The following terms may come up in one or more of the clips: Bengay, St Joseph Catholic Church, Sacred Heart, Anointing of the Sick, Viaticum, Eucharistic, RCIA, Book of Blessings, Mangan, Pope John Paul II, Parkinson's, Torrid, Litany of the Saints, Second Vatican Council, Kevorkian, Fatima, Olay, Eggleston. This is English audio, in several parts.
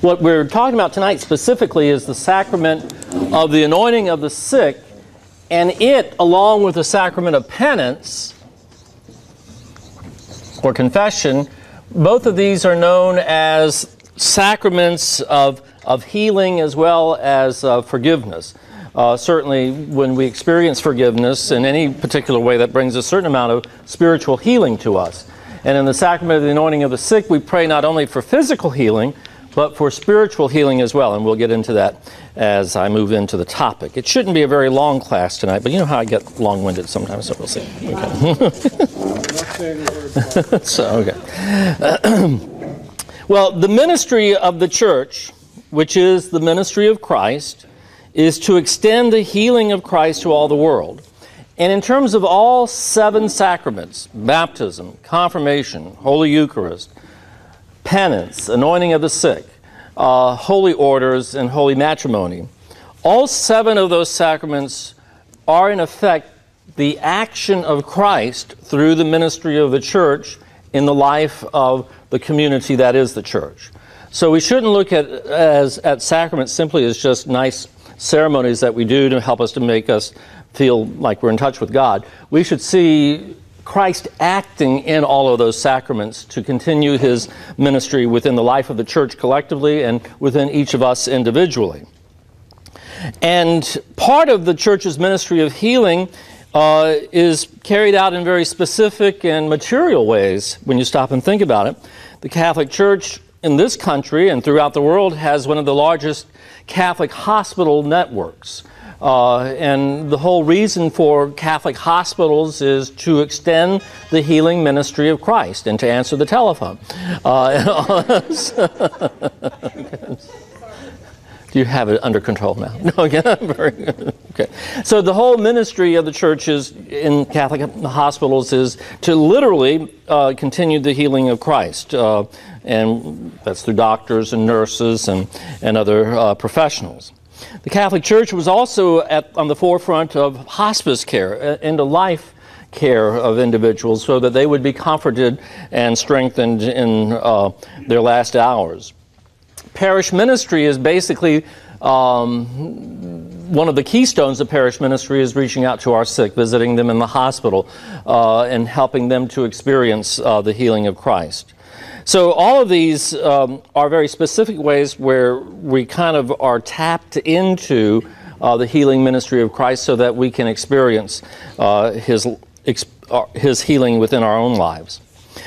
What we're talking about tonight specifically is the sacrament of the anointing of the sick, and it, along with the sacrament of penance or confession, both of these are known as sacraments of healing as well as forgiveness. Certainly when we experience forgiveness in any particular way, that brings a certain amount of spiritual healing to us. And in the sacrament of the anointing of the sick, we pray not only for physical healing, but for spiritual healing as well. And we'll get into that as I move into the topic. It shouldn't be a very long class tonight, but you know how I get long-winded sometimes, so we'll see. Okay. Well, the ministry of the church, which is the ministry of Christ, is to extend the healing of Christ to all the world. And in terms of all seven sacraments, baptism, confirmation, Holy Eucharist, penance, anointing of the sick, holy orders, and holy matrimony, all seven of those sacraments are in effect the action of Christ through the ministry of the church in the life of the community that is the church. So we shouldn't look at sacraments simply as just nice ceremonies that we do to help us to make us feel like we're in touch with God. We should see Christ acting in all of those sacraments to continue his ministry within the life of the church collectively and within each of us individually. And part of the church's ministry of healing is carried out in very specific and material ways when you stop and think about it. The Catholic Church in this country and throughout the world has one of the largest Catholic hospital networks. And the whole reason for Catholic hospitals is to extend the healing ministry of Christ and to answer the telephone. Do you have it under control now? No, again, very good. Okay. So the whole ministry of the churches in Catholic hospitals is to literally continue the healing of Christ. And that's through doctors and nurses and other professionals. The Catholic Church was also on the forefront of hospice care, end-of-life care of individuals, so that they would be comforted and strengthened in their last hours. Parish ministry is basically one of the keystones of parish ministry is reaching out to our sick, visiting them in the hospital, and helping them to experience the healing of Christ. So all of these are very specific ways where we kind of are tapped into the healing ministry of Christ so that we can experience his healing within our own lives.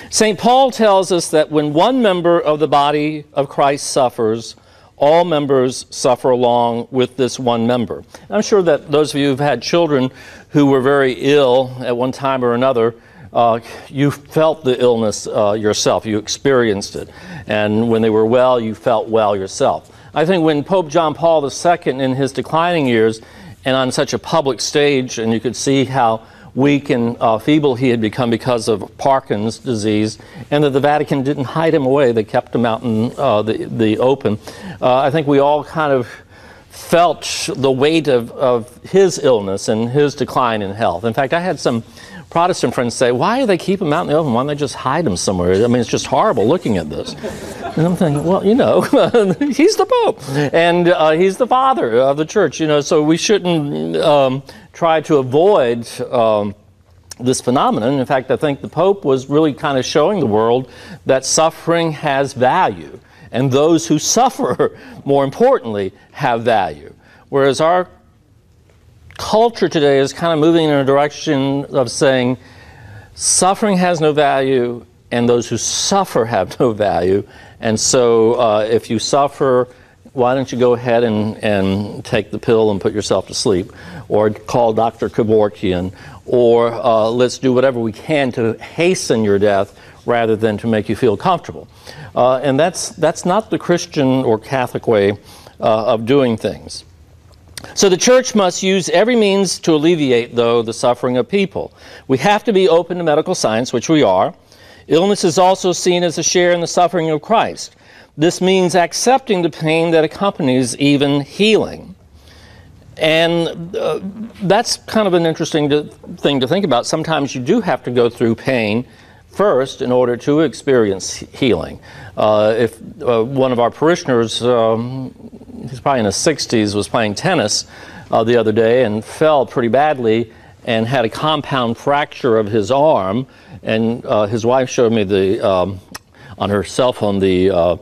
St. Paul tells us that when one member of the body of Christ suffers, all members suffer along with this one member. And I'm sure that those of you who've had children who were very ill at one time or another, you felt the illness yourself. You experienced it. And when they were well, you felt well yourself. I think when Pope John Paul II, in his declining years, and on such a public stage, and you could see how weak and feeble he had become because of Parkinson's disease, and that the Vatican didn't hide him away. They kept him out in the open. I think we all kind of felt the weight of his illness and his decline in health. In fact, I had some Protestant friends say, why do they keep him out in the open? Why don't they just hide him somewhere? I mean, it's just horrible looking at this. And I'm thinking, well, you know, he's the Pope, and he's the father of the church, you know, so we shouldn't try to avoid this phenomenon. In fact, I think the Pope was really kind of showing the world that suffering has value, and those who suffer, more importantly, have value. Whereas our culture today is kind of moving in a direction of saying suffering has no value and those who suffer have no value, and so if you suffer, why don't you go ahead and take the pill and put yourself to sleep, or call Dr. Kevorkian, or let's do whatever we can to hasten your death rather than to make you feel comfortable. And that's not the Christian or Catholic way of doing things. So the church must use every means to alleviate, though, the suffering of people. We have to be open to medical science, which we are. Illness is also seen as a share in the suffering of Christ. This means accepting the pain that accompanies even healing. And that's kind of an interesting thing to think about. Sometimes you do have to go through pain first in order to experience healing. If one of our parishioners, he's probably in his 60s, was playing tennis the other day and fell pretty badly and had a compound fracture of his arm, and his wife showed me the on her cell phone the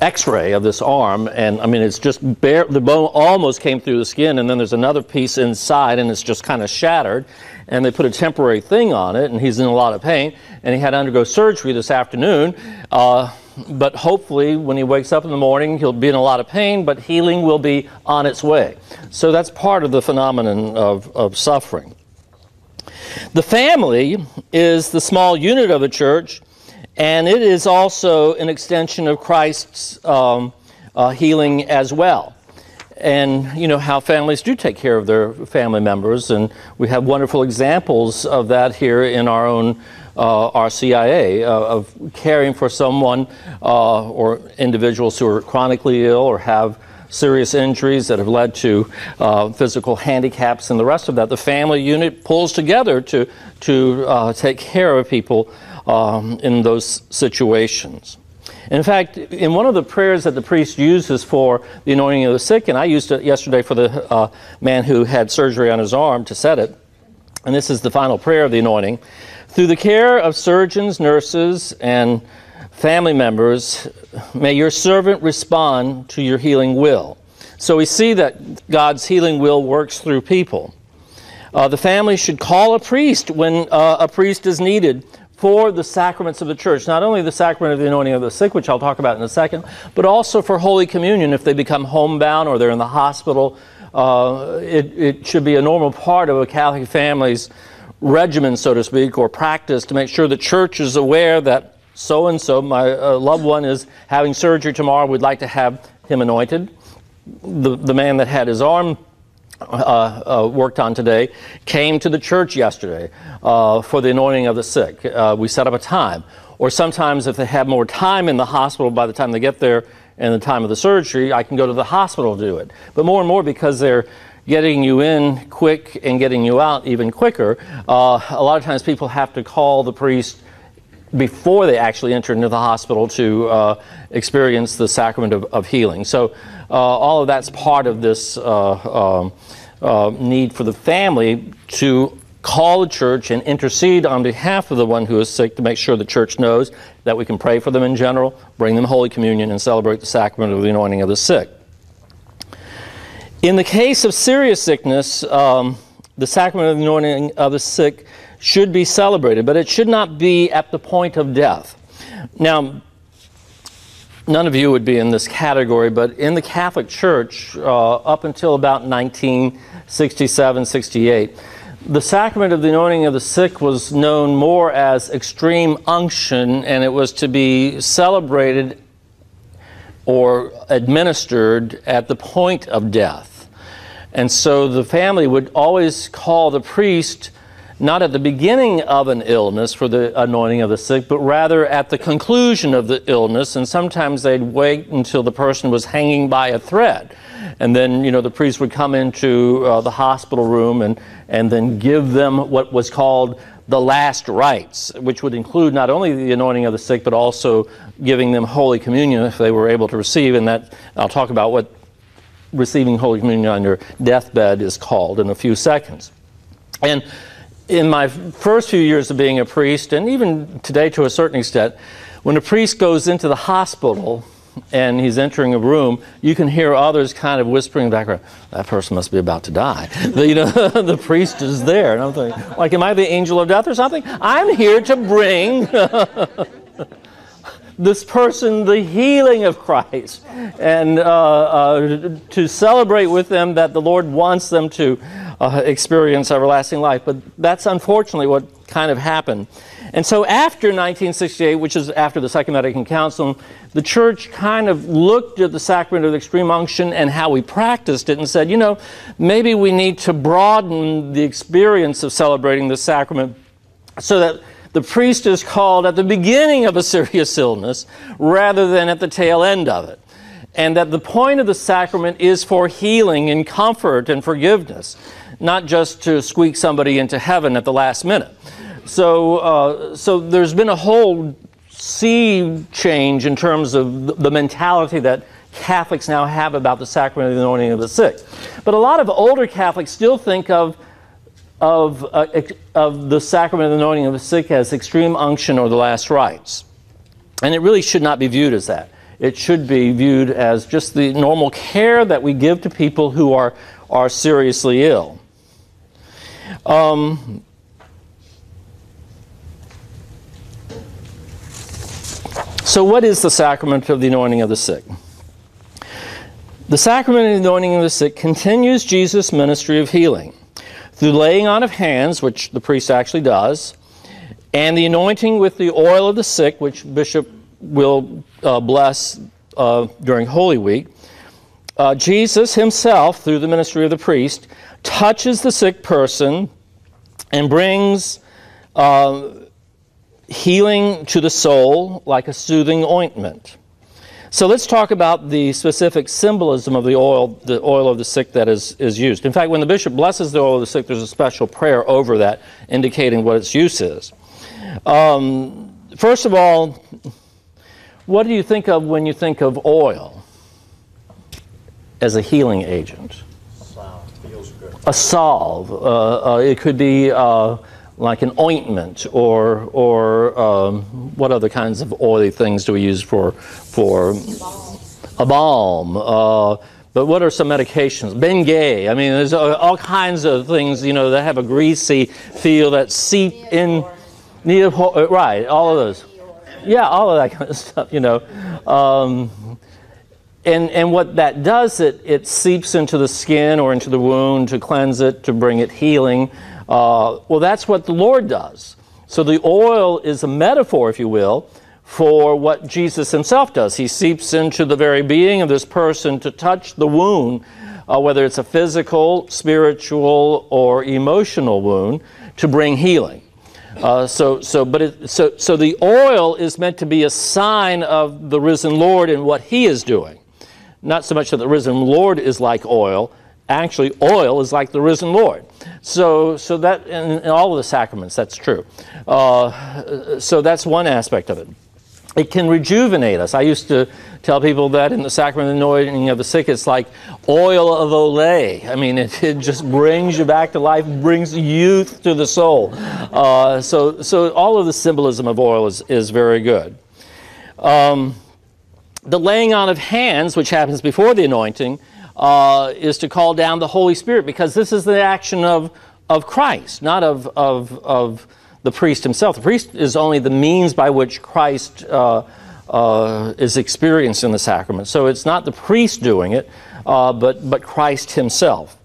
X-ray of this arm, and I mean it's just bare, the bone almost came through the skin, and then there's another piece inside and it's just kind of shattered, and they put a temporary thing on it, and he's in a lot of pain, and he had to undergo surgery this afternoon, but hopefully when he wakes up in the morning he'll be in a lot of pain, but healing will be on its way. So that's part of the phenomenon of suffering. The family is the small unit of a church, and it is also an extension of Christ's healing as well. And you know how families do take care of their family members, and we have wonderful examples of that here in our own RCIA, of caring for someone or individuals who are chronically ill or have serious injuries that have led to physical handicaps and the rest of that. The family unit pulls together to take care of people in those situations. In fact, in one of the prayers that the priest uses for the anointing of the sick, and I used it yesterday for the man who had surgery on his arm to set it, and this is the final prayer of the anointing: through the care of surgeons, nurses, and family members, may your servant respond to your healing will. So we see that God's healing will works through people. The family should call a priest when a priest is needed for the sacraments of the church, not only the sacrament of the anointing of the sick, which I'll talk about in a second, but also for Holy Communion if they become homebound or they're in the hospital. It should be a normal part of a Catholic family's regimen, so to speak, or practice, to make sure the church is aware that so-and-so, my loved one, is having surgery tomorrow. We'd like to have him anointed. The man that had his arm worked on today came to the church yesterday for the anointing of the sick. We set up a time, or sometimes if they have more time in the hospital by the time they get there and the time of the surgery, I can go to the hospital to do it. But more and more, because they're getting you in quick and getting you out even quicker, a lot of times people have to call the priest before they actually enter into the hospital to experience the sacrament of healing. So all of that's part of this need for the family to call the church and intercede on behalf of the one who is sick, to make sure the church knows that we can pray for them in general, bring them Holy Communion, and celebrate the sacrament of the anointing of the sick. In the case of serious sickness, the sacrament of the anointing of the sick should be celebrated, but it should not be at the point of death. Now, none of you would be in this category, but in the Catholic Church, up until about 1967, 68, the sacrament of the anointing of the sick was known more as extreme unction, and it was to be celebrated or administered at the point of death. And so the family would always call the priest not at the beginning of an illness for the anointing of the sick, but rather at the conclusion of the illness, and sometimes they'd wait until the person was hanging by a thread. And then, you know, the priest would come into the hospital room and then give them what was called the last rites, which would include not only the anointing of the sick, but also giving them Holy Communion if they were able to receive, and that I'll talk about what receiving Holy Communion on your deathbed is called in a few seconds. And in my first few years of being a priest, and even today to a certain extent, when a priest goes into the hospital and he's entering a room, you can hear others kind of whispering in the background, that person must be about to die. You know, the priest is there. And I'm thinking, like, am I the angel of death or something? I'm here to bring this person the healing of Christ, and to celebrate with them that the Lord wants them to experience everlasting life. But that's unfortunately what kind of happened. And so after 1968, which is after the Second Vatican Council, the Church kind of looked at the sacrament of extreme unction and how we practiced it and said, you know, maybe we need to broaden the experience of celebrating the sacrament so that the priest is called at the beginning of a serious illness rather than at the tail end of it, and that the point of the sacrament is for healing and comfort and forgiveness, not just to squeak somebody into heaven at the last minute. So there's been a whole sea change in terms of the mentality that Catholics now have about the sacrament of the anointing of the sick. But a lot of older Catholics still think of the sacrament of the anointing of the sick as extreme unction or the last rites. And it really should not be viewed as that. It should be viewed as just the normal care that we give to people who are seriously ill. So what is the sacrament of the anointing of the sick? The sacrament of the anointing of the sick continues Jesus' ministry of healing through laying on of hands, which the priest actually does, and the anointing with the oil of the sick, which Bishop will bless during Holy Week. Jesus himself, through the ministry of the priest, touches the sick person and brings healing to the soul like a soothing ointment. So let's talk about the specific symbolism of the oil of the sick that is used. In fact, when the bishop blesses the oil of the sick, there's a special prayer over that indicating what its use is. First of all, what do you think of when you think of oil as a healing agent? A salve. It could be like an ointment, or what other kinds of oily things do we use for a balm? But what are some medications? Bengay. I mean, there's all kinds of things, you know, that have a greasy feel that seep in. Right, all of those. Yeah, all of that kind of stuff, you know. And what that does, it seeps into the skin or into the wound to cleanse it, to bring it healing. Well, that's what the Lord does. So the oil is a metaphor, if you will, for what Jesus himself does. He seeps into the very being of this person to touch the wound, whether it's a physical, spiritual, or emotional wound, to bring healing. So the oil is meant to be a sign of the risen Lord and what he is doing. Not so much that the risen Lord is like oil. Actually, oil is like the risen Lord. So that in all of the sacraments, that's true. So that's one aspect of it. It can rejuvenate us. I used to tell people that in the sacrament of the anointing of the sick, it's like oil of Olay. I mean, it just brings you back to life, brings youth to the soul. So all of the symbolism of oil is very good. The laying on of hands, which happens before the anointing, is to call down the Holy Spirit, because this is the action of Christ, not of the priest himself. The priest is only the means by which Christ is experienced in the sacrament. So it's not the priest doing it, but Christ himself.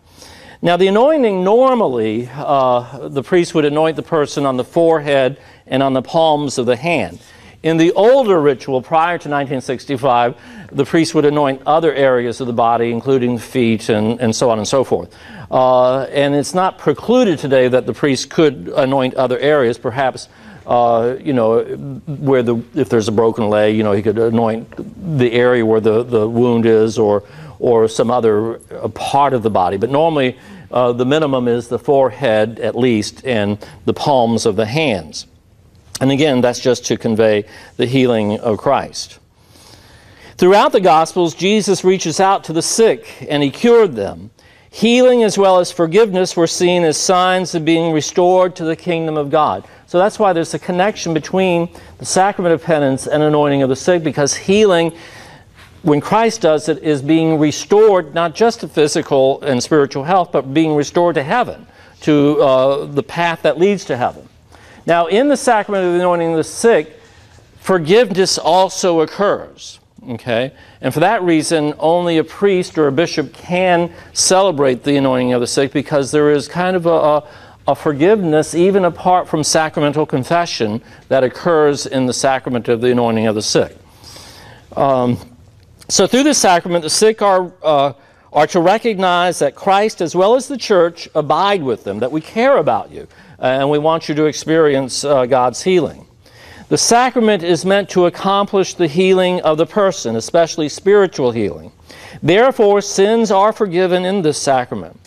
Now the anointing, normally the priest would anoint the person on the forehead and on the palms of the hand. In the older ritual prior to 1965, the priest would anoint other areas of the body, including the feet and so on and so forth. And it's not precluded today that the priest could anoint other areas. Perhaps, you know, if there's a broken leg, you know, he could anoint the area where the wound is, or some other part of the body. But normally, the minimum is the forehead, at least, and the palms of the hands. And again, that's just to convey the healing of Christ. Throughout the Gospels, Jesus reaches out to the sick, and he cured them. Healing as well as forgiveness were seen as signs of being restored to the kingdom of God. So that's why there's a connection between the sacrament of penance and anointing of the sick, because healing, when Christ does it, is being restored not just to physical and spiritual health, but being restored to heaven, to the path that leads to heaven. Now, in the sacrament of the anointing of the sick, forgiveness also occurs. Okay? And for that reason, only a priest or a bishop can celebrate the anointing of the sick, because there is kind of a forgiveness, even apart from sacramental confession, that occurs in the sacrament of the anointing of the sick. So through this sacrament, the sick are to recognize that Christ, as well as the church, abide with them, that we care about you, and we want you to experience God's healing. The sacrament is meant to accomplish the healing of the person, especially spiritual healing. Therefore, sins are forgiven in this sacrament.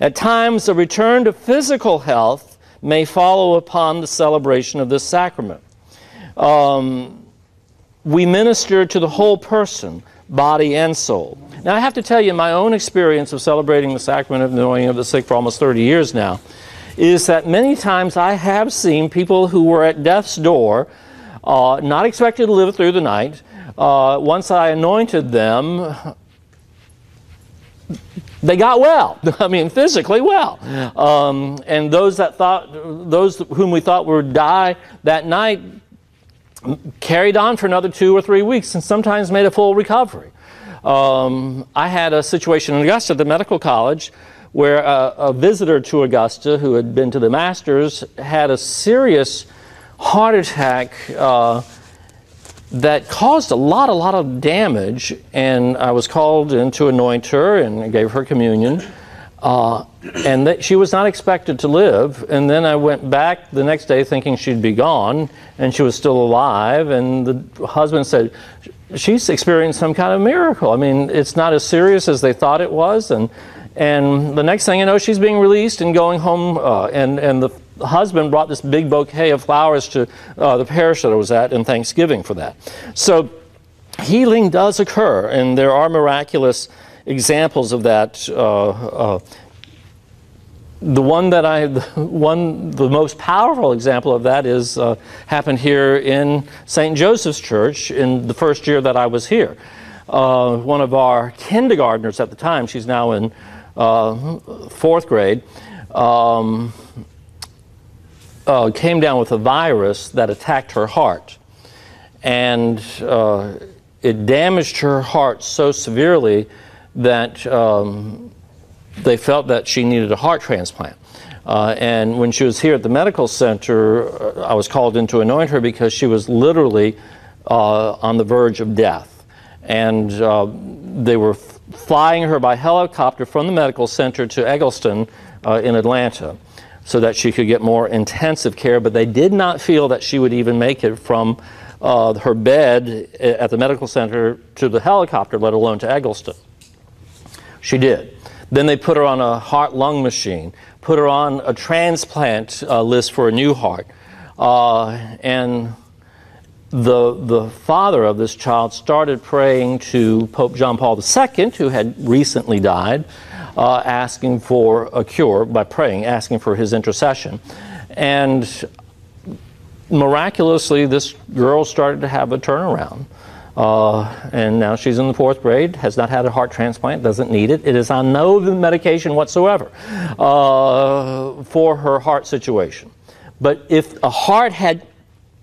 At times, a return to physical health may follow upon the celebration of this sacrament. We minister to the whole person, body and soul. Now, I have to tell you, my own experience of celebrating the Sacrament of the Anointing of the Sick for almost 30 years now is that many times I have seen people who were at death's door, not expected to live through the night. Once I anointed them, they got well. I mean, physically well. And those whom we thought would die that night carried on for another 2 or 3 weeks and sometimes made a full recovery. I had a situation in Augusta at the medical college where a visitor to Augusta who had been to the Masters had a serious heart attack that caused a lot of damage, and I was called in to anoint her and gave her communion. And that she was not expected to live, and then I went back the next day thinking she'd be gone, and she was still alive, and the husband said, she's experienced some kind of miracle. I mean, it's not as serious as they thought it was, and the next thing you know, she's being released and going home, and the husband brought this big bouquet of flowers to the parish that I was at in Thanksgiving for that. So healing does occur, and there are miraculous examples of that. The most powerful example of that is happened here in St. Joseph's Church in the first year that I was here. One of our kindergartners at the time, she's now in 4th grade, came down with a virus that attacked her heart, and it damaged her heart so severely that they felt that she needed a heart transplant. And when she was here at the medical center, I was called in to anoint her because she was literally on the verge of death. And they were flying her by helicopter from the medical center to Eggleston in Atlanta so that she could get more intensive care, but they did not feel that she would even make it from her bed at the medical center to the helicopter, let alone to Eggleston. She did. Then they put her on a heart-lung machine, put her on a transplant list for a new heart. And the father of this child started praying to Pope John Paul II, who had recently died, asking for a cure by praying, asking for his intercession. And miraculously, this girl started to have a turnaround, and now she's in the 4th grade, has not had a heart transplant, doesn't need it. It is on no medication whatsoever for her heart situation. But if a heart had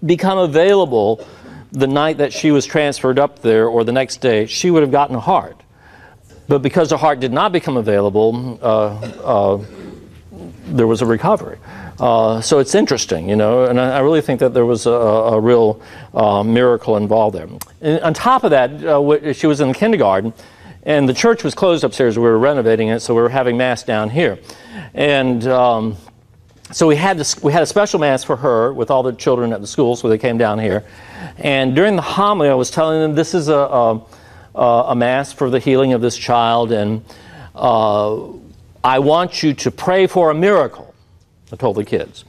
become available the night that she was transferred up there or the next day, she would have gotten a heart. But because the heart did not become available, there was a recovery. So it's interesting, you know, and I really think that there was a real miracle involved there. And on top of that, she was in kindergarten, and the church was closed upstairs. We were renovating it, so we were having Mass down here. And so we had a special Mass for her with all the children at the school, so they came down here. And during the homily, I was telling them this is a Mass for the healing of this child, and I want you to pray for a miracle. I told the kids.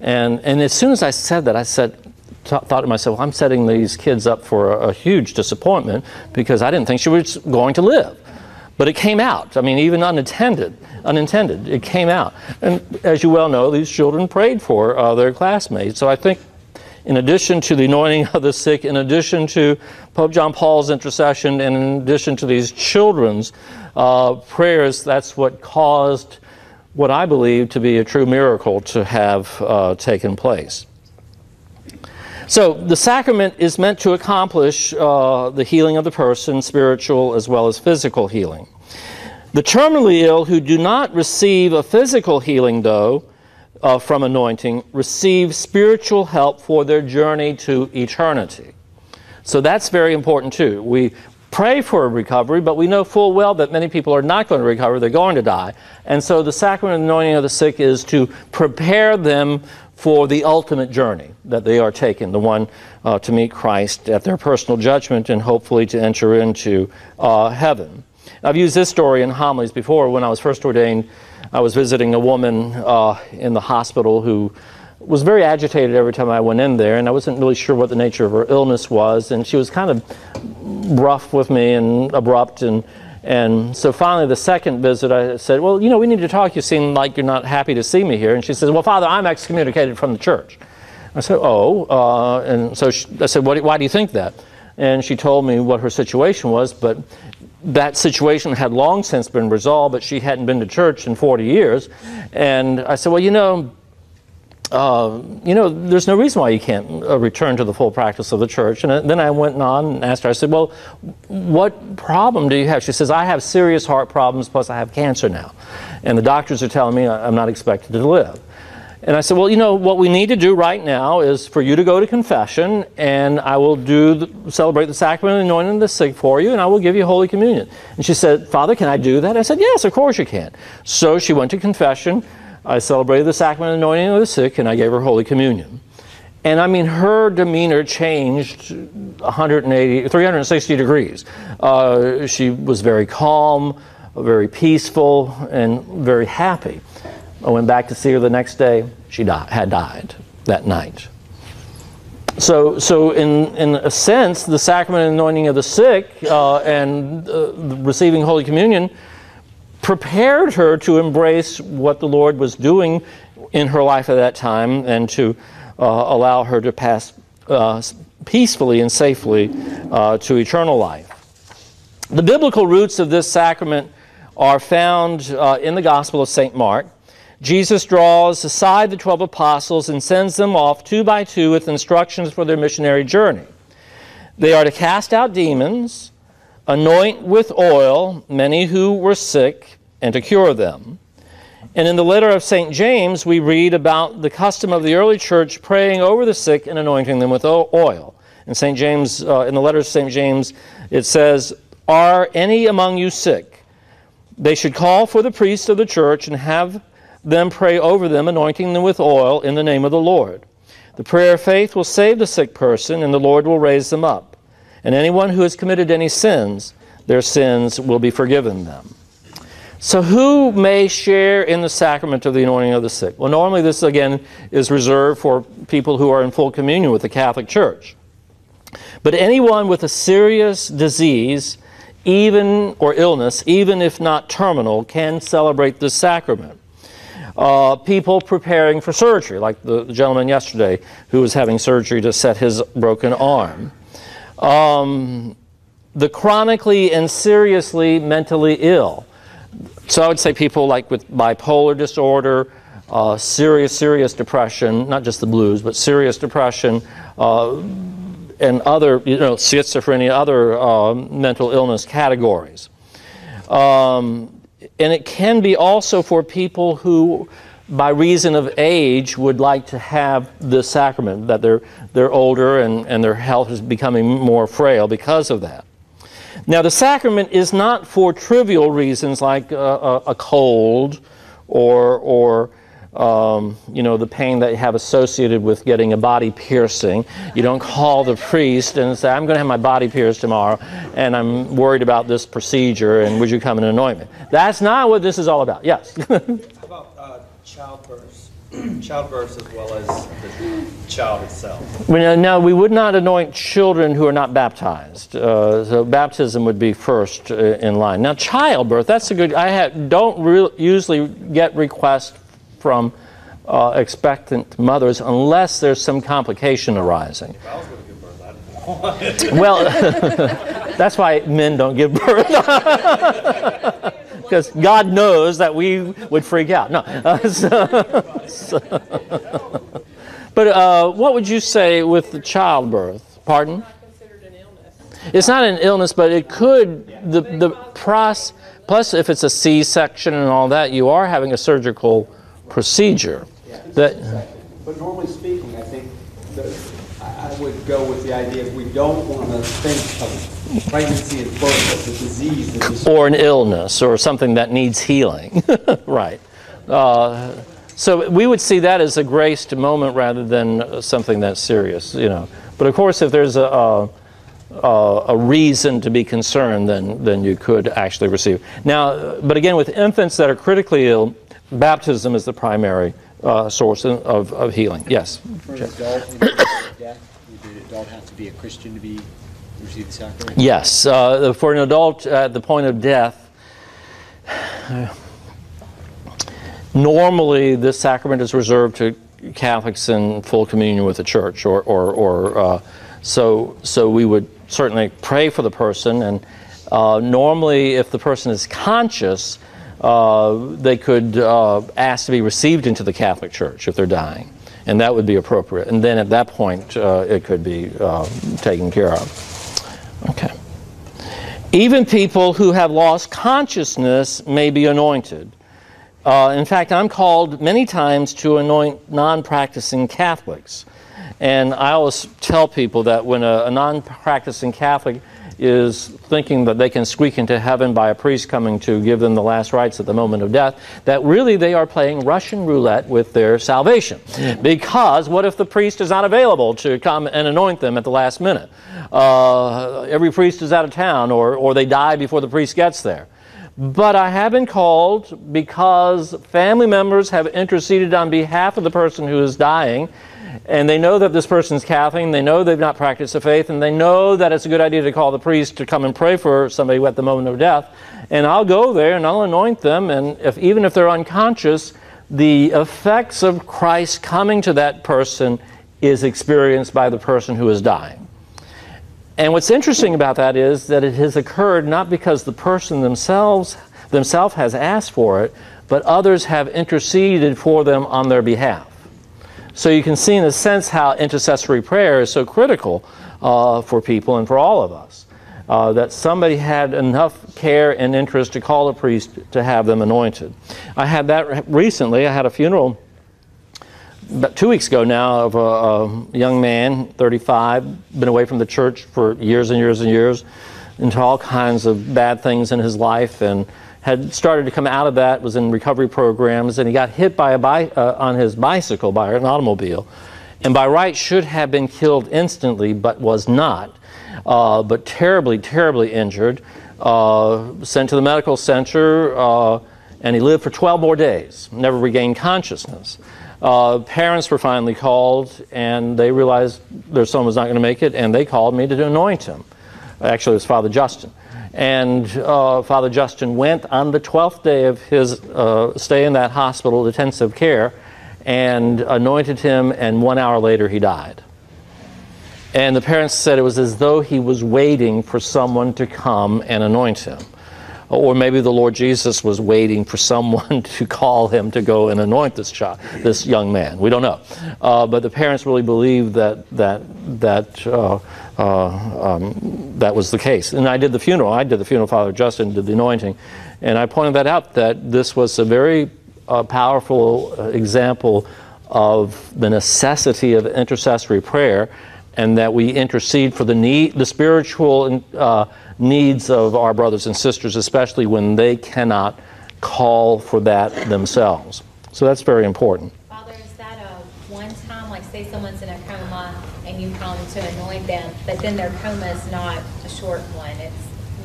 And as soon as I said that, I thought to myself, well, I'm setting these kids up for a huge disappointment because I didn't think she was going to live. But it came out. I mean, even unintended, it came out. And as you well know, these children prayed for their classmates. So I think in addition to the anointing of the sick, in addition to Pope John Paul's intercession, and in addition to these children's prayers, that's what caused what I believe to be a true miracle to have taken place. So the sacrament is meant to accomplish the healing of the person, spiritual as well as physical healing. The terminally ill who do not receive a physical healing, though, from anointing, receive spiritual help for their journey to eternity. So that's very important too. We pray for a recovery, but we know full well that many people are not going to recover, they're going to die. And so the sacrament of the anointing of the sick is to prepare them for the ultimate journey that they are taking, the one to meet Christ at their personal judgment and hopefully to enter into heaven. I've used this story in homilies before. When I was first ordained, I was visiting a woman in the hospital who was very agitated every time I went in there, and I wasn't really sure what the nature of her illness was, and she was kind of rough with me and abrupt, and so finally the second visit I said, well, you know, we need to talk. You seem like you're not happy to see me here. And she says, well, Father, I'm excommunicated from the church. I said, oh, and so I said, why do you think that? And she told me what her situation was, but that situation had long since been resolved, but she hadn't been to church in 40 years. And I said, well, you know, there's no reason why you can't return to the full practice of the church. And then I went on and asked her, I said, well, what problem do you have? She says, I have serious heart problems, plus I have cancer now. And the doctors are telling me I'm not expected to live. And I said, well, you know, what we need to do right now is for you to go to confession, and I will celebrate the sacrament of the anointing of the sick for you, and I will give you Holy Communion. And she said, Father, can I do that? I said, yes, of course you can. So she went to confession. I celebrated the sacrament of the anointing of the sick, and I gave her Holy Communion. And I mean, her demeanor changed 360 degrees. She was very calm, very peaceful, and very happy. I went back to see her the next day. She had died that night. So in a sense, the sacrament and anointing of the sick and receiving Holy Communion prepared her to embrace what the Lord was doing in her life at that time, and to allow her to pass peacefully and safely to eternal life. The biblical roots of this sacrament are found in the Gospel of St. Mark. Jesus draws aside the 12 apostles and sends them off 2 by 2 with instructions for their missionary journey. They are to cast out demons, anoint with oil many who were sick, and to cure them. And in the letter of St. James, we read about the custom of the early church praying over the sick and anointing them with oil. In St. James, in the letter of St. James, it says, "Are any among you sick? They should call for the priest of the church and have them pray over them, anointing them with oil in the name of the Lord. The prayer of faith will save the sick person, and the Lord will raise them up. And anyone who has committed any sins, their sins will be forgiven them." So who may share in the sacrament of the anointing of the sick? Well, normally this, again, is reserved for people who are in full communion with the Catholic Church. But anyone with a serious disease, or illness, even if not terminal, can celebrate this sacrament. People preparing for surgery, like the gentleman yesterday who was having surgery to set his broken arm. The chronically and seriously mentally ill. So I would say people like with bipolar disorder, serious depression, not just the blues, but serious depression, and other, you know, schizophrenia, other mental illness categories. And it can be also for people who, by reason of age, would like to have this sacrament, that they're older and their health is becoming more frail because of that. Now, the sacrament is not for trivial reasons like a cold or you know, the pain that you have associated with getting a body piercing. You don't call the priest and say, I'm going to have my body pierced tomorrow, and I'm worried about this procedure, and would you come and anoint me? That's not what this is all about. Yes? How about childbirth as well as the child itself? No, we would not anoint children who are not baptized. So baptism would be first in line. Now, childbirth, that's a good... I don't usually get requests from expectant mothers, unless there's some complication arising. If I was going to give birth, I didn't know. Well, that's why men don't give birth, because God knows that we would freak out. No. But what would you say with the childbirth? Pardon? It's not considered an illness. It's not an illness, but it could, the process. Plus, if it's a C-section and all that, you are having a surgical procedure. Yeah, that, but normally speaking, I think I would go with the idea we don't want to think of pregnancy and birth as a disease. Or an illness or something that needs healing. Right. So we would see that as a graced moment rather than something that's serious, you know. But of course, if there's a reason to be concerned than you could actually receive. Now, but again, with infants that are critically ill, baptism is the primary source of healing. Yes? For an adult in death, would an adult have to be a Christian to be to receive the sacrament? Yes. For an adult at the point of death, normally this sacrament is reserved to Catholics in full communion with the Church, so we would certainly pray for the person, and normally if the person is conscious, they could ask to be received into the Catholic Church if they're dying, and that would be appropriate. And then at that point, it could be taken care of. Okay. Even people who have lost consciousness may be anointed. In fact, I'm called many times to anoint non-practicing Catholics. And I always tell people that when a non-practicing Catholic is thinking that they can squeak into heaven by a priest coming to give them the last rites at the moment of death, that really they are playing Russian roulette with their salvation. Because what if the priest is not available to come and anoint them at the last minute? Every priest is out of town, or they die before the priest gets there. But I have been called because family members have interceded on behalf of the person who is dying, and they know that this person's Catholic, and they know they've not practiced the faith, and they know that it's a good idea to call the priest to come and pray for somebody at the moment of death. And I'll go there and I'll anoint them, and even if they're unconscious, the effects of Christ coming to that person is experienced by the person who is dying. And what's interesting about that is that it has occurred not because the person themselves has asked for it, but others have interceded for them on their behalf. So you can see in a sense how intercessory prayer is so critical for people and for all of us, that somebody had enough care and interest to call a priest to have them anointed. I had that recently. I had a funeral about 2 weeks ago now of a young man, 35, been away from the church for years and years and years, into all kinds of bad things in his life, and had started to come out of that, was in recovery programs, and he got hit by on his bicycle by an automobile, and by right should have been killed instantly, but was not, but terribly, terribly injured, sent to the medical center, and he lived for 12 more days, never regained consciousness. Parents were finally called, and they realized their son was not going to make it, and they called me to anoint him. Actually, it was Father Justin. And Father Justin went on the 12th day of his stay in that hospital, intensive care, and anointed him, and 1 hour later he died. And the parents said it was as though he was waiting for someone to come and anoint him. Or maybe the Lord Jesus was waiting for someone to call him to go and anoint this child, this young man. We don't know, but the parents really believed that was the case. And I did the funeral. Father Justin did the anointing, and I pointed that out, that this was a very powerful example of the necessity of intercessory prayer, and that we intercede for the spiritual needs of our brothers and sisters, especially when they cannot call for that themselves. So that's very important. Father, is that a one-time, like say someone's in a coma and you come to anoint them, but then their coma is not a short one, it's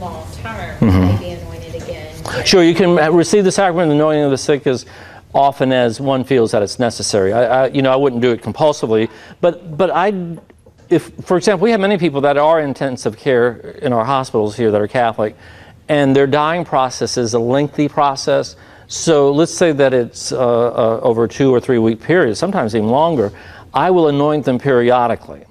long-term, mm-hmm. They be anointed again? Sure, you can receive the sacrament of the anointing of the sick as often as one feels that it's necessary. I wouldn't do it compulsively, but if, for example, we have many people that are in intensive care in our hospitals here that are Catholic, and their dying process is a lengthy process. So let's say that it's over a 2 or 3 week period, sometimes even longer. I will anoint them periodically.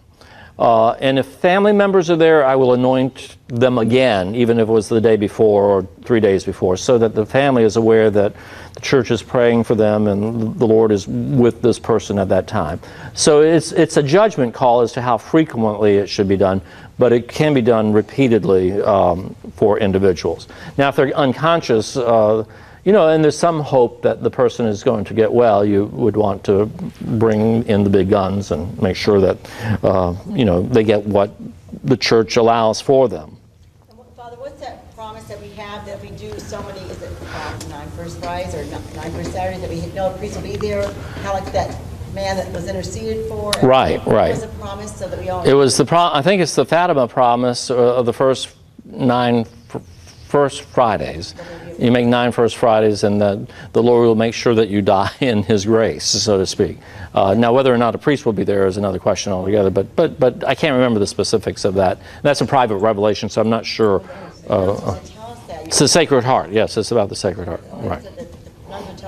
And if family members are there, I will anoint them again, even if it was the day before or 3 days before, so that the family is aware that the Church is praying for them and the Lord is with this person at that time. So it's a judgment call as to how frequently it should be done, but it can be done repeatedly for individuals. Now, if they're unconscious, and there's some hope that the person is going to get well, you would want to bring in the big guns and make sure that, they get what the Church allows for them. Father, what's that promise that we have that we do so many, is it 9 First Fridays or 9 First Saturdays, that we know a priest will be there? How like that man that was interceded for. Right, right. It was a promise so that we all... It was the I think it's the Fatima promise of the first 9 First Fridays. You make 9 First Fridays, and the Lord will make sure that you die in His grace, so to speak. Now, whether or not a priest will be there is another question altogether, but I can't remember the specifics of that. That's a private revelation, so I'm not sure. It's the Sacred Heart. Yes, it's about the Sacred Heart. Right.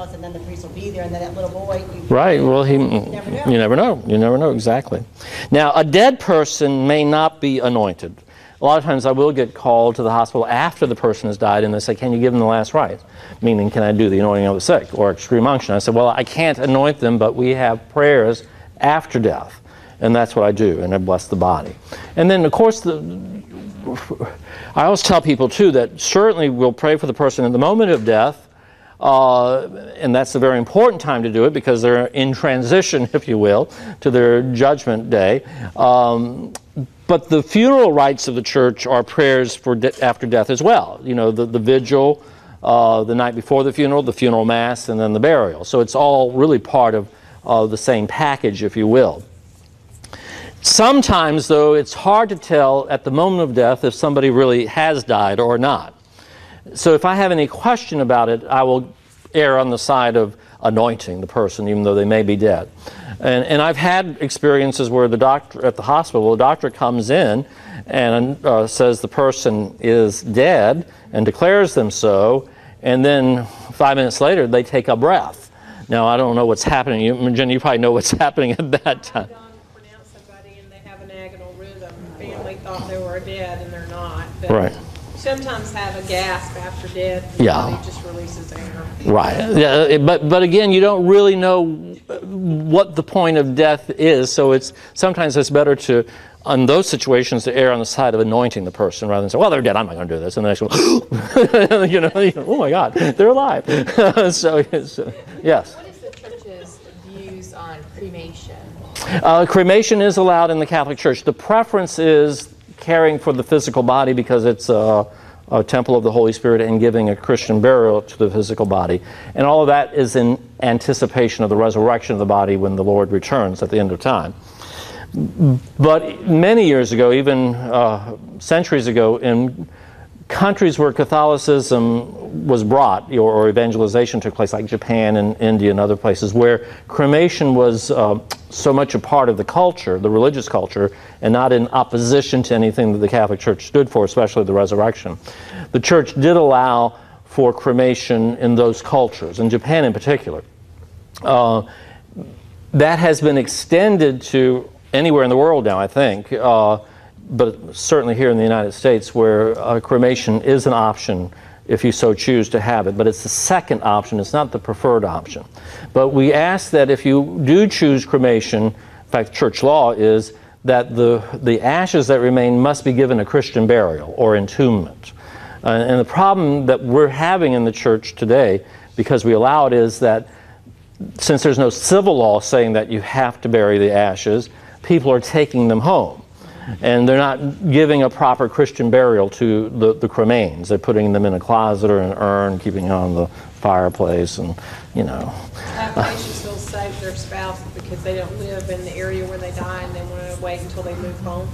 And then the priest will be there, and then that little boy. Right. Well, he. You never know. You never know exactly. Now, a dead person may not be anointed. A lot of times I will get called to the hospital after the person has died, and they say, can you give them the last rites? Meaning, can I do the anointing of the sick or extreme unction? I said, well, I can't anoint them, but we have prayers after death. And that's what I do, and I bless the body. And then, of course, I always tell people, too, that certainly we'll pray for the person at the moment of death, and that's a very important time to do it because they're in transition, if you will, to their judgment day. But the funeral rites of the church are prayers for after death as well. You know, the vigil, the night before the funeral mass, and then the burial. So it's all really part of the same package, if you will. Sometimes, though, it's hard to tell at the moment of death if somebody really has died or not. So if I have any question about it, I will err on the side of anointing the person, even though they may be dead. And I've had experiences where the doctor at the hospital, the doctor comes in and says the person is dead and declares them so, and then 5 minutes later they take a breath. Now I don't know what's happening. Jenny, you probably know what's happening at that time. I've gone to pronounce somebody and they have an agonal rhythm. Family thought they were dead and they're not. But right. Sometimes have a gasp after death. Yeah. It just releases air. Right. Yeah. But again, you don't really know what the point of death is. So it's sometimes it's better to, on those situations, to err on the side of anointing the person rather than say, "Well, they're dead. I'm not going to do this." And the next one, you know, "Oh my God, they're alive." So yes. What is the church's views on cremation? Cremation is allowed in the Catholic Church. The preference is caring for the physical body because it's a temple of the Holy Spirit, and giving a Christian burial to the physical body. And all of that is in anticipation of the resurrection of the body when the Lord returns at the end of time. But many years ago, even centuries ago, in countries where Catholicism was brought or evangelization took place, like Japan and India and other places, where cremation was so much a part of the culture, the religious culture, and not in opposition to anything that the Catholic Church stood for, especially the resurrection. The Church did allow for cremation in those cultures, in Japan in particular. That has been extended to anywhere in the world now, I think. But certainly here in the United States, where cremation is an option if you so choose to have it, but it's the second option, it's not the preferred option. But we ask that if you do choose cremation, in fact church law is that the ashes that remain must be given a Christian burial or entombment. And the problem that we're having in the church today, because we allow it, is that since there's no civil law saying that you have to bury the ashes, people are taking them home. And they're not giving a proper Christian burial to the cremains. They're putting them in a closet or an urn, keeping it on the fireplace, and, you know. Patients will save their spouse because they don't live in the area where they die and they want to wait until they move home.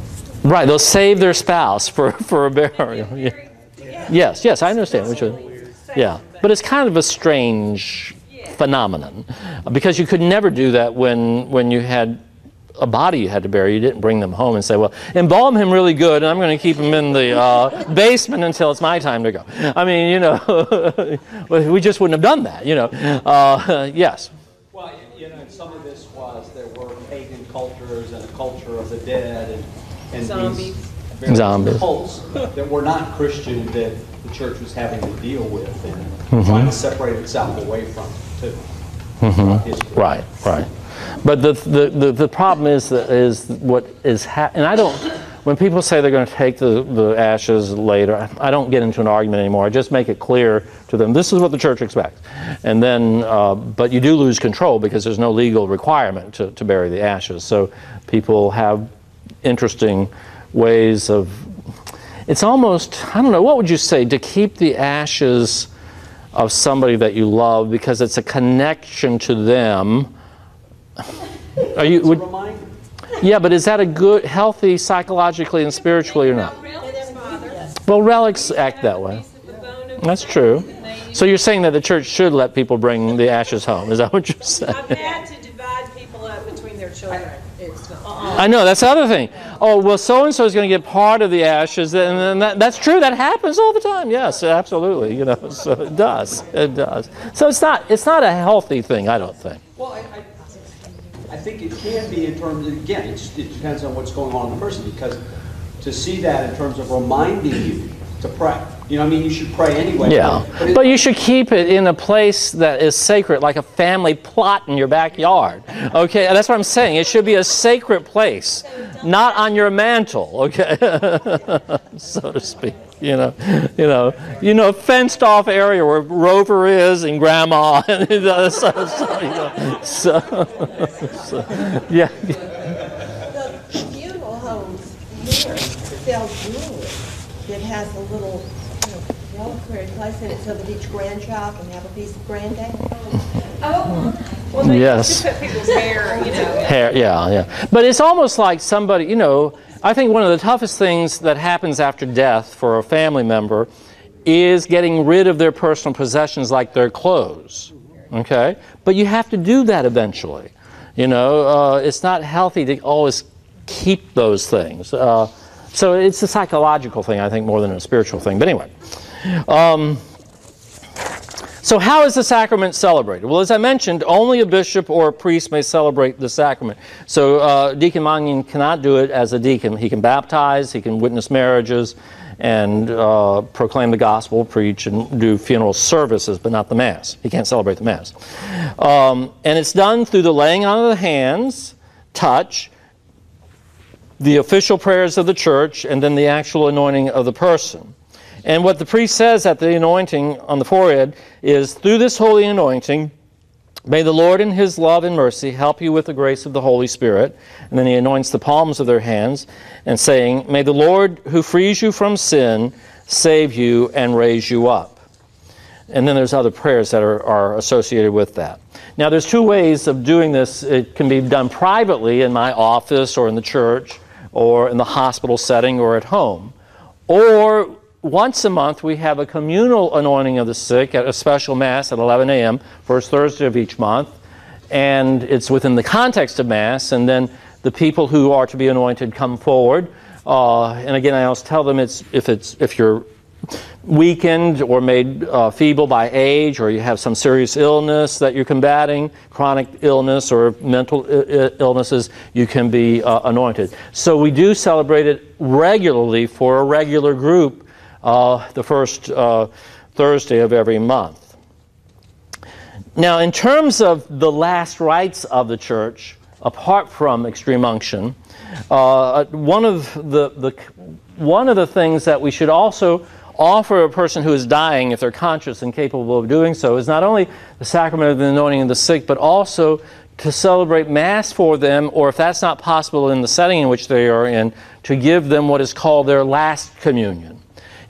Right, they'll save their spouse for a burial. Yeah. Yeah. Yes, yes, I understand. Which is, yeah, but it's kind of a strange phenomenon because you could never do that when you had a body you had to bury. You didn't bring them home and say, well, embalm him really good and I'm going to keep him in the basement until it's my time to go. I mean, you know, we just wouldn't have done that, you know. Yes? Well, you know, some of this was, there were pagan cultures and a culture of the dead and zombies. Zombies. Cults that were not Christian that the church was having to deal with and trying to separate itself away from it, too. Right, right. But the problem is what is happening. And I don't, when people say they're going to take the ashes later, I don't get into an argument anymore. I just make it clear to them, this is what the church expects. And then, but you do lose control because there's no legal requirement to bury the ashes. So people have interesting ways of, it's almost, I don't know, what would you say, to keep the ashes of somebody that you love because it's a connection to them. Yeah, but is that a good, healthy, psychologically and spiritually or not? Well, relics act that way. That's true. So you're saying that the church should let people bring the ashes home. Is that what you're saying? It's not bad to divide people up between their children. I know, that's the other thing. Oh, well, so-and-so is going to get part of the ashes. And then that's true. That happens all the time. Yes, absolutely. You know, so it does. It does. So it's not a healthy thing, I don't think. Well, I think it can be in terms of, again, it depends on what's going on in the person, because to see that in terms of reminding you to pray. You know what I mean? You should pray anyway. Yeah. But you should keep it in a place that is sacred, like a family plot in your backyard. Okay? That's what I'm saying. It should be a sacred place, not on your mantle, okay? So to speak. You know, fenced off area where Rover is and Grandma. And, yeah. The funeral homes here sell jewelry that has a little reliquary place in it, so that each grandchild can have a piece of granddad. Oh, well, they yes. Just put people's hair, you know. Hair, yeah, yeah. But it's almost like somebody, you know. I think one of the toughest things that happens after death for a family member is getting rid of their personal possessions, like their clothes. Okay, but you have to do that eventually. You know, it's not healthy to always keep those things. So it's a psychological thing, I think, more than a spiritual thing. But anyway, so how is the sacrament celebrated? Well, as I mentioned, only a bishop or a priest may celebrate the sacrament. So Deacon Mangan cannot do it as a deacon. He can baptize, he can witness marriages, and proclaim the gospel, preach, and do funeral services, but not the Mass. He can't celebrate the Mass. And it's done through the laying on of the hands, touch, the official prayers of the church, and then the actual anointing of the person. And what the priest says at the anointing on the forehead is, through this holy anointing, may the Lord in his love and mercy help you with the grace of the Holy Spirit. And then he anoints the palms of their hands and saying, may the Lord who frees you from sin save you and raise you up. And then there's other prayers that are associated with that. Now there's two ways of doing this. It can be done privately in my office or in the church, or in the hospital setting, or at home. Or once a month we have a communal anointing of the sick at a special Mass at 11 a.m., first Thursday of each month, and it's within the context of Mass, and then the people who are to be anointed come forward. And again, I always tell them if you're weakened or made feeble by age, or you have some serious illness that you're combating, chronic illness or mental illnesses, you can be anointed. So we do celebrate it regularly for a regular group the first Thursday of every month. Now, in terms of the last rites of the church, apart from extreme unction, one of the things that we should also offer a person who is dying, if they're conscious and capable of doing so, is not only the sacrament of the anointing of the sick, but also to celebrate Mass for them, or if that's not possible in the setting in which they are in, to give them what is called their last communion.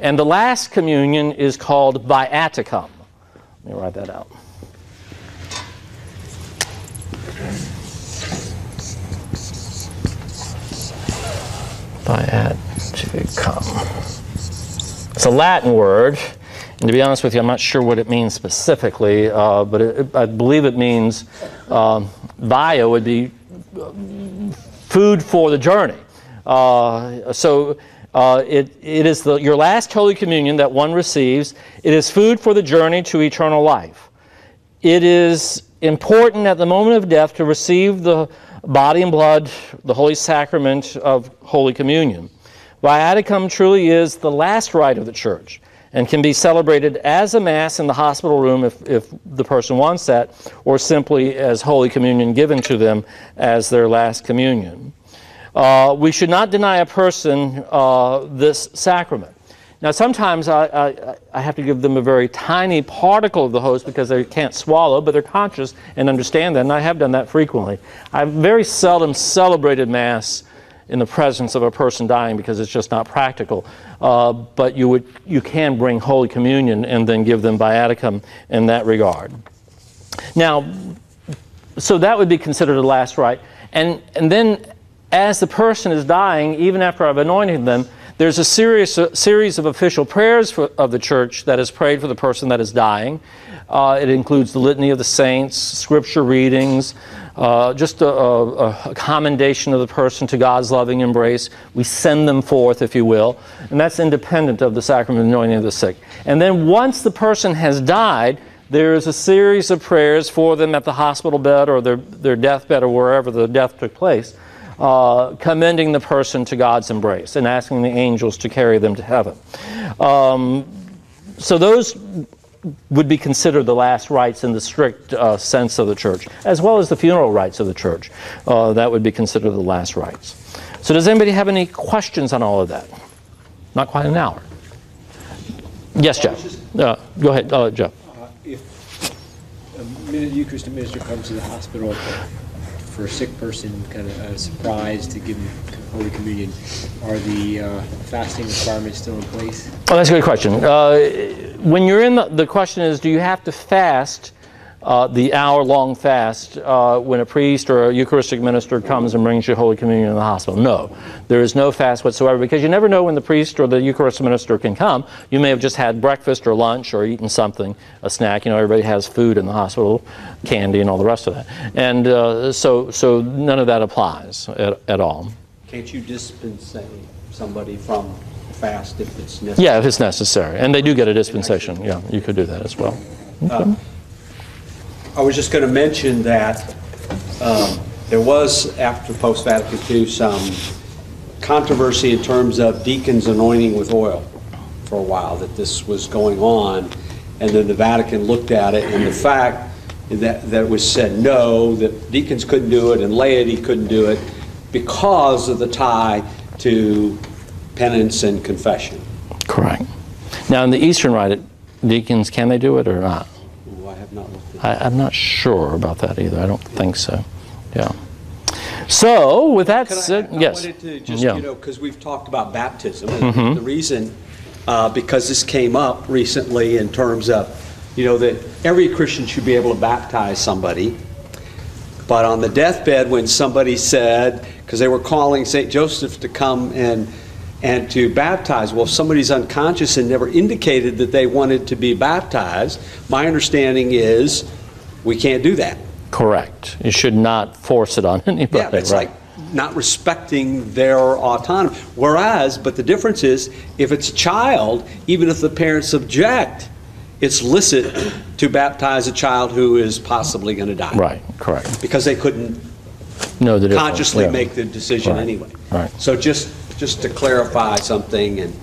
And the last communion is called Viaticum. Let me write that out. Viaticum. It's a Latin word, and to be honest with you, I'm not sure what it means specifically, but I believe it means via would be food for the journey. It is your last Holy Communion that one receives. It is food for the journey to eternal life. It is important at the moment of death to receive the body and blood, the Holy Sacrament of Holy Communion. Viaticum truly is the last rite of the church and can be celebrated as a Mass in the hospital room if the person wants that, or simply as Holy Communion given to them as their last communion. We should not deny a person this sacrament. Now sometimes I have to give them a very tiny particle of the host because they can't swallow, but they're conscious and understand that, and I have done that frequently. I've very seldom celebrated Mass in the presence of a person dying because it's just not practical. But you can bring Holy Communion and then give them Viaticum in that regard. Now, so that would be considered a last rite. And then as the person is dying, even after I've anointed them, there's a series of official prayers of the church that is prayed for the person that is dying. It includes the Litany of the Saints, scripture readings, just a commendation of the person to God's loving embrace. We send them forth, if you will, and that's independent of the sacrament of the anointing of the sick. And then once the person has died, there is a series of prayers for them at the hospital bed or their deathbed or wherever the death took place, commending the person to God's embrace and asking the angels to carry them to heaven. So those would be considered the last rites in the strict sense of the church, as well as the funeral rites of the church. That would be considered the last rites. So does anybody have any questions on all of that? Not quite an hour. Yes, Jeff. Go ahead, Jeff. If a Eucharistic minister comes to the hospital for a sick person, kind of a surprise, to give them Holy Communion, are the fasting requirements still in place? Oh, that's a good question. When you're in the question is, do you have to fast the hour-long fast when a priest or a Eucharistic minister comes and brings you Holy Communion in the hospital? No, there is no fast whatsoever, because you never know when the priest or the Eucharistic minister can come. You may have just had breakfast or lunch or eaten something, a snack. You know, everybody has food in the hospital, candy and all the rest of that. And so none of that applies at all. Can't you dispensate somebody from fast if it's necessary? Yeah, if it's necessary. And they do get a dispensation. Yeah, you could do that as well. Okay. I was just going to mention that there was, after post-Vatican II, some controversy in terms of deacons anointing with oil for a while, that this was going on. And then the Vatican looked at it, and the fact that it was said no, that deacons couldn't do it and laity couldn't do it, because of the tie to penance and confession. Correct. Now, in the Eastern Rite, deacons, can they do it or not? Ooh, I have not looked at that. I'm not sure about that either. I don't think so. Yeah. So, with that said, yes. I wanted to just, you know, because we've talked about baptism. And the reason, because this came up recently in terms of, you know, that every Christian should be able to baptize somebody. But on the deathbed, when somebody said, because they were calling St. Joseph to come and to baptize, well, if somebody's unconscious and never indicated that they wanted to be baptized, my understanding is we can't do that. Correct. You should not force it on anybody. Yeah, it's right. Like not respecting their autonomy. Whereas, but the difference is, if it's a child, even if the parents object, it's licit to baptize a child who is possibly going to die. Right, correct. Because they couldn't consciously make the decision anyway. Right. So just to clarify something, and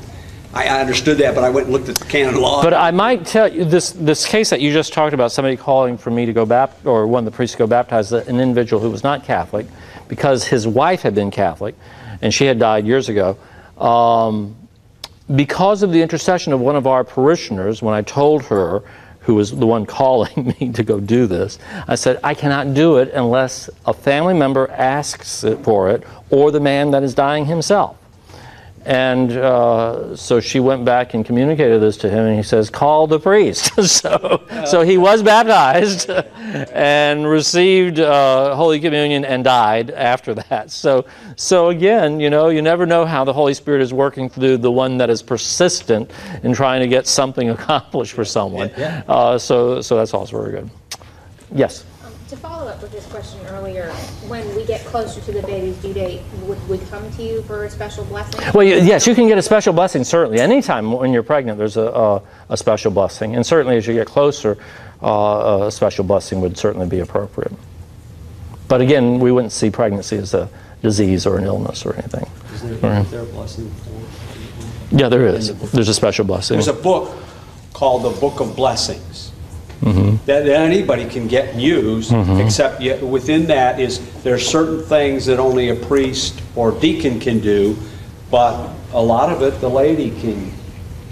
I understood that, but I went and looked at the canon law. But I might tell you, this case that you just talked about, somebody calling for me to go baptize, or one of the priests to go baptize, an individual who was not Catholic, because his wife had been Catholic, and she had died years ago. Because of the intercession of one of our parishioners, when I told her, who was the one calling me to go do this, I said, I cannot do it unless a family member asks for it, or the man that is dying himself. And so she went back and communicated this to him, and he says, call the priest. So he was baptized and received Holy Communion and died after that. So again, you know, you never know how the Holy Spirit is working through the one that is persistent in trying to get something accomplished for someone. So that's also very good. Yes? To follow up with this question earlier, when we get closer to the baby's due date, would we come to you for a special blessing? Well, yes, you can get a special blessing, certainly. Anytime when you're pregnant, there's a special blessing. And certainly as you get closer, a special blessing would certainly be appropriate. But again, we wouldn't see pregnancy as a disease or an illness or anything. Is there a blessing for? Yeah, there is. There's a special blessing. There's a book called the Book of Blessings. That anybody can get and use, except within that is there are certain things that only a priest or deacon can do, but a lot of it the laity can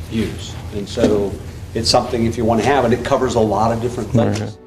use. And so it's something if you want to have it, it covers a lot of different things.